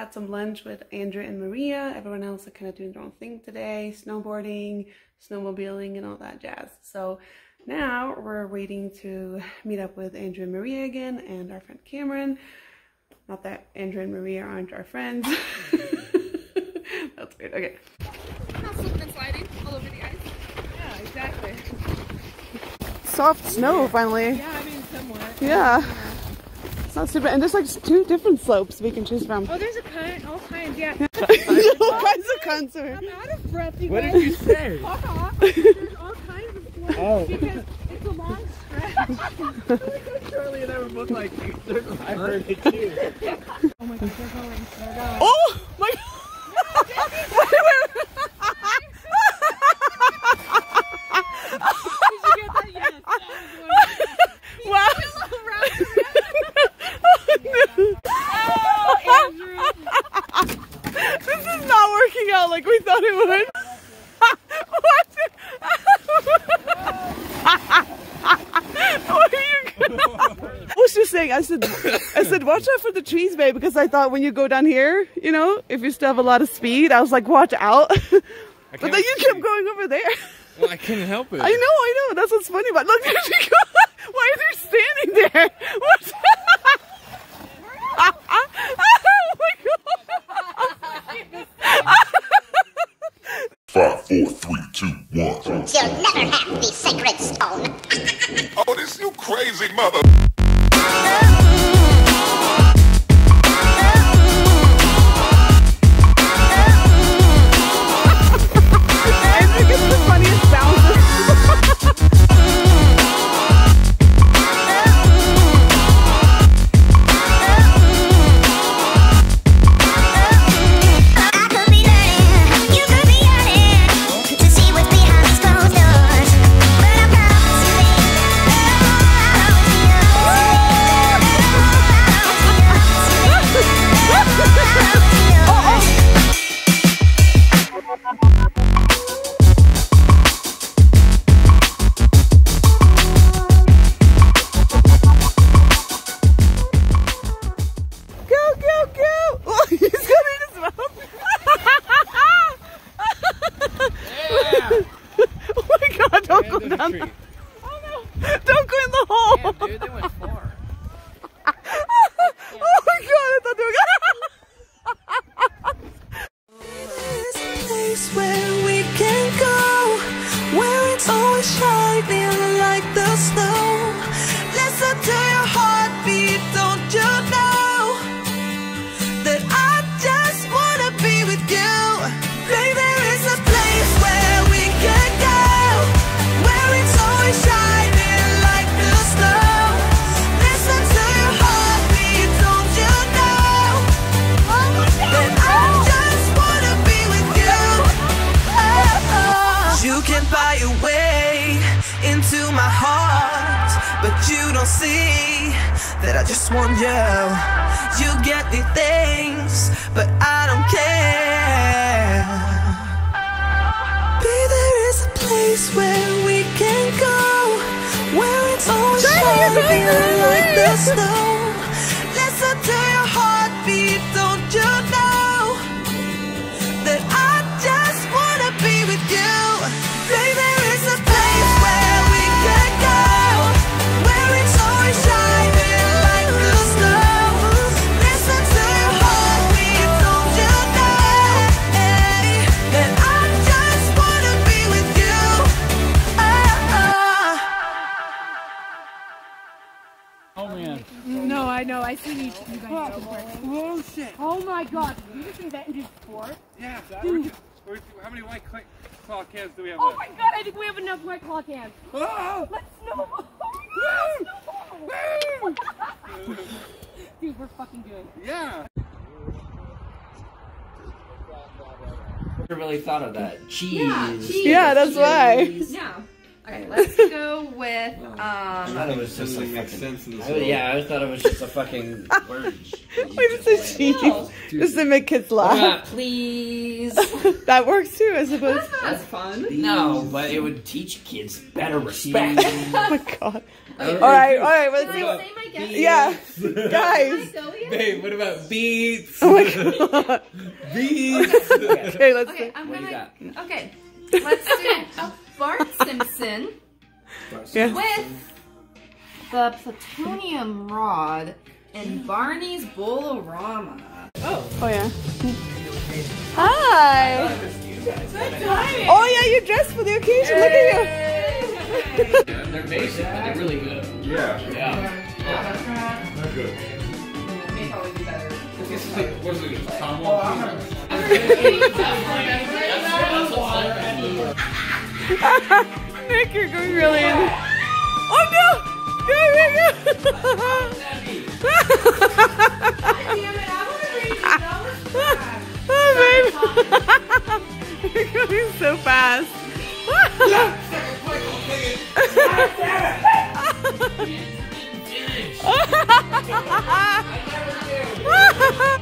had some lunch with Andrew and Maria. Everyone else are kind of doing their own thing today, snowboarding, snowmobiling, and all that jazz. So now we're waiting to meet up with Andrew and Maria again and our friend Cameron. Not that Andrew and Maria aren't our friends. That's weird. Okay. How slip and sliding all over the ice. Yeah, exactly. Soft snow finally. Yeah, I mean somewhat. Yeah. It's not super, and there's like two different slopes we can choose from. Oh, there's a kind, all kinds, yeah. All kinds of concert. I'm out of breath, you guys. What did you say? Fuck off. There's all kinds of slopes because it's a long stretch. Charlie and I were both like, I heard it too. Oh my gosh, they're going so bad. Oh my God. Like we thought it would. What? What are you? I was just saying. I said, watch out for the trees, babe, because I thought when you go down here, you know, if you still have a lot of speed, I was like, watch out. But then you kept going over there. Well, I couldn't help it. I know. That's what's funny about. Look, there she goes. Why is there standing there? What? You'll never have the sacred stone. Oh, this you crazy mother. I think it's the funniest thought of that. Cheese. Yeah, that's why. Yeah. Okay, let's go with I thought it was just a fucking I thought it was just a fucking word. Wait, it's a cheese. No. Just to make kids laugh. Yeah, please. That works too, I suppose. That's fun. No, but it would teach kids better respect. Oh my God. Alright, let's see. guess. Yeah. Guys. Babe, what about beats? Oh my God. Beats. Okay, let's do it. Okay, let's do a Bart Simpson with the plutonium rod and Barney's Bolo-Rama. Oh. Oh, yeah. Hi. Oh, yeah, you dressed for the occasion. Yay. Look at you. They're basic, but they're really good. Yeah. Yeah. They're good. They probably do better. What's it? Tom Nick, you're going really in. Oh no! Damn it, I want to read oh, baby. You're going so fast. I never do.